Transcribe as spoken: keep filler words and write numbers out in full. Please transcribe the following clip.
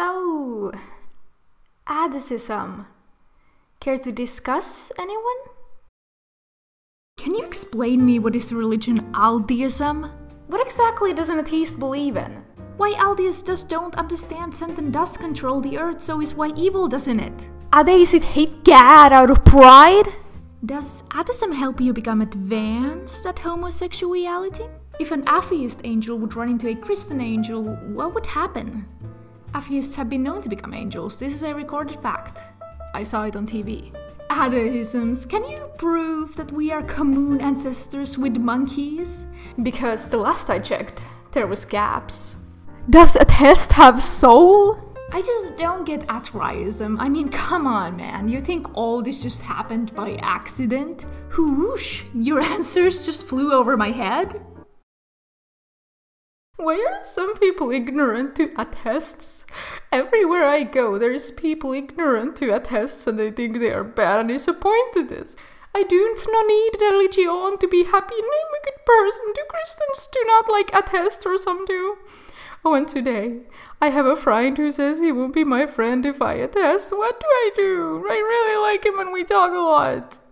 So, Addisism. Care to discuss, anyone? Can you explain me what is the religion Aldeism? What exactly does an atheist believe in? Why Aldeists just don't understand Sentient Dust control the earth, so is why evil doesn't it? Adeisit hate God out of pride? Does atheism help you become advanced at homosexuality? If an atheist angel would run into a Christian angel, what would happen? Atheists have been known to become angels, this is a recorded fact. I saw it on T V. Adeisms, can you prove that we are common ancestors with monkeys? Because the last I checked, there was gaps. Does a test have soul? I just don't get atheism. I mean, come on, man. You think all this just happened by accident? Whoosh! Your answers just flew over my head? Why are some people ignorant to atheists? Everywhere I go, there is people ignorant to atheists and they think they are bad and disappointed this. I do not need religion to be happy and I'm a good person. Do Christians do not like atheists or some do? Oh, and today, I have a friend who says he won't be my friend if I attest. What do I do? I really like him and we talk a lot.